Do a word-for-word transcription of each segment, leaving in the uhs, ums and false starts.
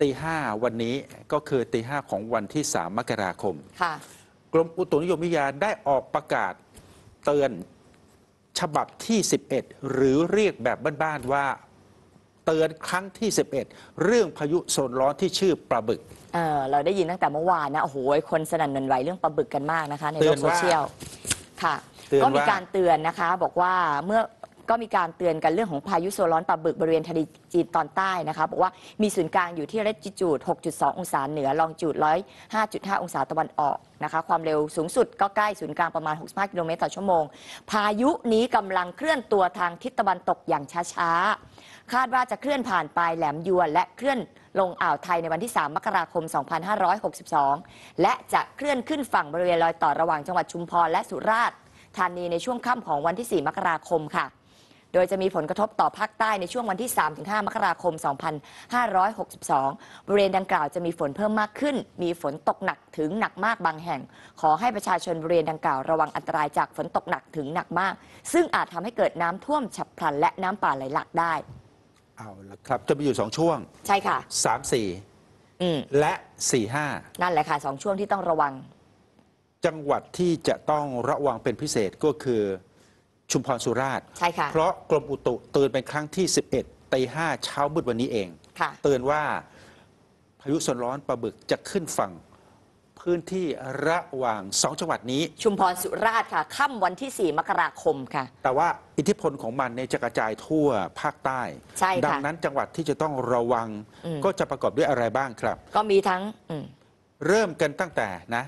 ตีห้าวันนี้ก็คือตีห้าของวันที่สามมกราคมกรมอุตุนิยมวิทยาได้ออกประกาศเตือนฉบับที่สิบเอ็ดหรือเรียกแบบบ้านๆว่าเตือนครั้งที่สิบเอ็ดเรื่องพายุโซนร้อนที่ชื่อปลาบึก เ, เราได้ยินตั้งแต่เมื่อวานนะโอ้โหคนสนั่นหวั่นไหวเรื่องปลาบึกกันมากนะคะในโลกโซเชียลค่ะก็มีการเตือนนะคะบอกว่าเมื่อก็มีการเตือนกันเรื่องของพายุโซนร้อนปลาบึกบริเวณทะเลจีนตอนใต้นะคะบอกว่ามีศูนย์กลางอยู่ที่เรติจูด หกจุดสอง องศาเหนือลองจูด หนึ่งร้อยห้าจุดห้า องศาตะวันออกนะคะความเร็วสูงสุดก็ใกล้ศูนย์กลางประมาณหกสิบห้ากิโลเมตรต่อชั่วโมงพายุนี้กำลังเคลื่อนตัวทางทิศตะวันตกอย่างช้าๆคาดว่าจะเคลื่อนผ่านปลายแหลมยวนและเคลื่อนลงอ่าวไทยในวันที่สามมกราคมสองพันห้าร้อยหกสิบสองและจะเคลื่อนขึ้นฝั่งบริเวณรอยต่อระหว่างจังหวัดชุมพรและสุราษฎร์ธานีในช่วงค่ำของวันที่สี่มกราคมค่ะโดยจะมีผลกระทบต่อภาคใต้ในช่วงวันที่ สามถึงห้ามกราคมสองพันห้าร้อยหกสิบสอง บริเวณดังกล่าวจะมีฝนเพิ่มมากขึ้นมีฝนตกหนักถึงหนักมากบางแห่งขอให้ประชาชนบริเวณดังกล่าวระวังอันตรายจากฝนตกหนักถึงหนักมากซึ่งอาจทำให้เกิดน้ำท่วมฉับพลันและน้ำป่าไหลหลากได้เอาละครับจะมีอยู่สองช่วงใช่ค่ะสามสี่และสี่ห้านั่นแหละค่ะสองช่วงที่ต้องระวังจังหวัดที่จะต้องระวังเป็นพิเศษก็คือชุมพรสุราษฎร์เพราะกรมอุตุเตือนเป็นครั้งที่สิบเอ็ดตีห้าเช้ามืดวันนี้เองเตือนว่าพายุโซนร้อนปลาบึกจะขึ้นฝั่งพื้นที่ระหว่างสองจังหวัดนี้ชุมพรสุราษฎร์ค่ะค่ำวันที่สี่มกราคมค่ะแต่ว่าอิทธิพลของมันเนี่ยจะกระจายทั่วภาคใต้ดังนั้นจังหวัดที่จะต้องระวังก็จะประกอบด้วยอะไรบ้างครับก็มีทั้งเริ่มกันตั้งแต่นะ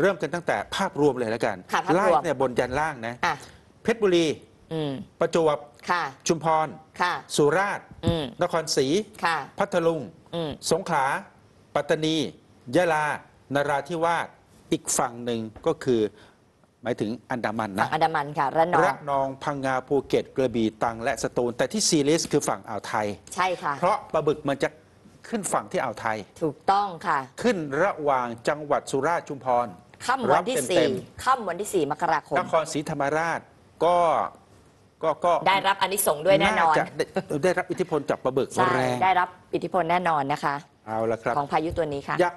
เริ่มกันตั้งแต่ภาพรวมเลยแล้วกันไล่เนี่ยบนยันล่างนะเพชรบุรีประจวบชุมพรสุราษฎร์นครศรีพัทลุงสงขลาปัตตานียะลานราธิวาสอีกฝั่งหนึ่งก็คือหมายถึงอันดามันนะอันดามันค่ะระนองระนองพังงาภูเก็ตกระบี่ตรังและสตูลแต่ที่ซีเรียสคือฝั่งอ่าวไทยใช่ค่ะเพราะปลาบึกมันจะขึ้นฝั่งที่อ่าวไทยถูกต้องค่ะขึ้นระหว่างจังหวัดสุราษฎร์ชุมพรค่ำวันที่สี่ค่ำวันที่สี่มกราคมนครศรีธรรมราชก็ก็ก็ได้รับอานิสงส์ด้วยแน่นอนได้รับอิทธิพลจากปลาบึกแรงได้รับอิทธิพลแน่นอนนะคะเอาละครับของพายุตัวนี้ค่ะอยาก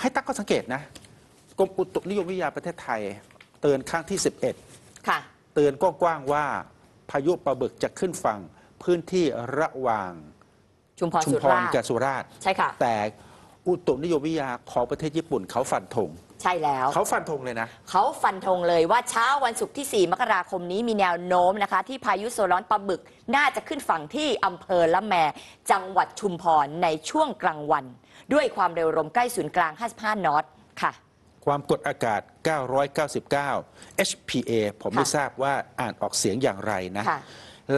ให้ตั้งข้อสังเกตนะกรมอุตุนิยมวิทยาประเทศไทยเตือนครั้งที่สิบเอ็ดค่ะเตือนกว้างๆว่าพายุปลาบึกจะขึ้นฝั่งพื้นที่ระหว่างชุมพรกับสุราษฎร์ใช่ค่ะแต่อุตุนิยมวิทยาของประเทศญี่ปุ่นเขาฟันธงใช่แล้วเขาฟันธงเลยนะเขาฟันธงเลยว่าเช้าวันศุกร์ที่สี่มกราคมนี้มีแนวโน้มนะคะที่พายุโซนร้อนปลาบึกน่าจะขึ้นฝั่งที่อำเภอละแมจังหวัดชุมพรในช่วงกลางวันด้วยความเร็วลมใกล้ศูนย์กลางห้าสิบห้านอตค่ะความกดอากาศเก้าร้อยเก้าสิบเก้า เอช พี เอ ผมไม่ทราบว่าอ่านออกเสียงอย่างไรนะ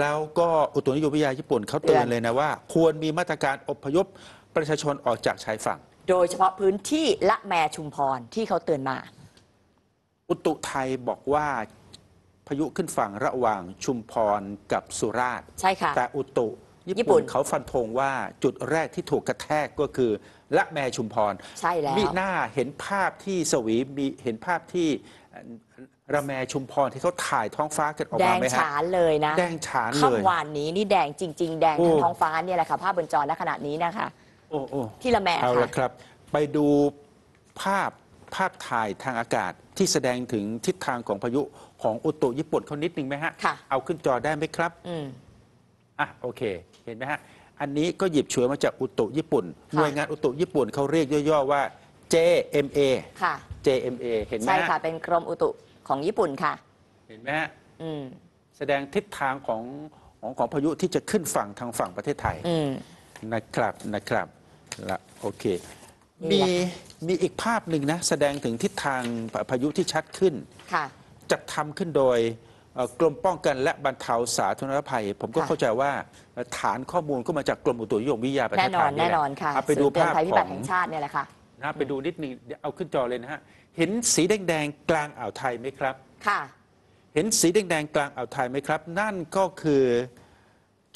แล้วก็อุตุนิยมวิทยาญี่ปุ่นเขาเตือนเลยนะว่าควรมีมาตรการอพยพประชาชนออกจากชายฝั่งโดยเฉพาะพื้นที่ละแมชุมพรที่เขาเตือนมาอุตุไทยบอกว่าพายุขึ้นฝั่งระหว่างชุมพรกับสุราษฎร์ใช่ค่ะแต่อุตุญี่ปุ่นเขาฟันธงว่าจุดแรกที่ถูกกระแทกก็คือละแมชุมพรใช่แล้วมิหน้าเห็นภาพที่สวีมีเห็นภาพที่ระแมชุมพรที่เขาถ่ายท้องฟ้ากันออกมาไหมฮะแดงฉานเลยนะแดงฉานเลยค่ำวานนี้นี่แดงจริงๆแดงทั้งท้องฟ้าเนี่ยแหละค่ะภาพบนจอณขณะนี้นะคะโอ้โอ้ที่ละแมค่ะเอาละครับไปดูภาพภาพถ่ายทางอากาศที่แสดงถึงทิศทางของพายุของอุตุญี่ปุ่นเขานิดนึงไหมฮะเอาขึ้นจอได้ไหมครับอืมอ่ะโอเคเห็นไหมฮะอันนี้ก็หยิบฉวยมาจากอุตุญี่ปุ่นหน่วยงานอุตุญี่ปุ่นเขาเรียกย่อๆว่า เจ เอ็ม เอ ค่ะ เจ เอ็ม เอ เห็นไหมใช่ค่ะเป็นกรมอุตุของญี่ปุ่นค่ะเห็นไหมฮะอืมแสดงทิศทางของของของพายุที่จะขึ้นฝั่งทางฝั่งประเทศไทยอืมนะครับนะครับละโอเคมีมีอีกภาพหนึ่งนะแสดงถึงทิศทางพายุที่ชัดขึ้นจัดทำขึ้นโดยกรมป้องกันและบรรเทาสาธารณภัยผมก็เข้าใจว่าฐานข้อมูลก็มาจากกรมอุตุนิยมวิทยาประเทศไทยแน่นอนค่ะไปดูภาพของชาติเนี่ยแหละค่ะนะไปดูนิดนึงเอาขึ้นจอเลยนะฮะเห็นสีแดงๆกลางอ่าวไทยไหมครับค่ะเห็นสีแดงๆกลางอ่าวไทยไหมครับนั่นก็คือ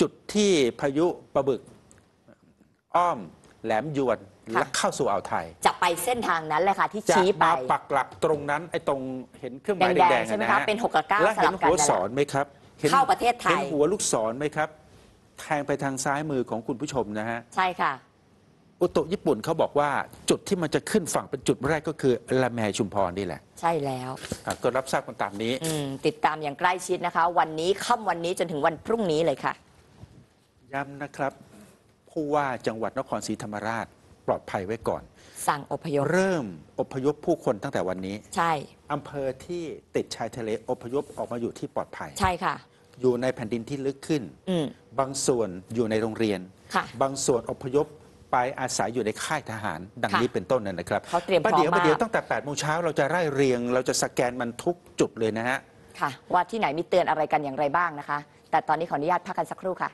จุดที่พายุปลาบึกอ้อมแหลมยวนและเข้าสู่อ่าวไทยจะไปเส้นทางนั้นเลยค่ะที่ชี้ไปปักหลักตรงนั้นไอ้ตรงเห็นเครื่องหมายแดงๆใช่ไหมครับเป็นหกกับเก้าสลับกันแล้วเห็นหัวศรไหมครับเข้าประเทศไทยเห็นหัวลูกศรไหมครับแทงไปทางซ้ายมือของคุณผู้ชมนะฮะใช่ค่ะ อุตุญี่ปุ่นเขาบอกว่าจุดที่มันจะขึ้นฝั่งเป็นจุดแรกก็คือละแมชุมพรนี่แหละใช่แล้วก็รับทราบกันตามนี้ติดตามอย่างใกล้ชิดนะคะวันนี้ค่ำวันนี้จนถึงวันพรุ่งนี้เลยค่ะย้ำนะครับผู้ว่าจังหวัดนครศรีธรรมราชปลอดภัยไว้ก่อนสั่งอพยพเริ่มอพยพผู้คนตั้งแต่วันนี้ใช่อำเภอที่ติดชายทะเลอพยพออกมาอยู่ที่ปลอดภัยใช่ค่ะอยู่ในแผ่นดินที่ลึกขึ้นบางส่วนอยู่ในโรงเรียนบางส่วนอพยพไปอาศัยอยู่ในค่ายทหารดังนี้เป็นต้นนั่นนะครับเขาเตรียมพร้อมมากเดี๋ยวเดี๋ยวตั้งแต่แปดโมงเช้าเราจะไล่เรียงเราจะสแกนมันทุกจุดเลยนะฮะค่ะว่าที่ไหนมีเตือนอะไรกันอย่างไรบ้างนะคะแต่ตอนนี้ขออนุญาตพักกันสักครู่ค่ะ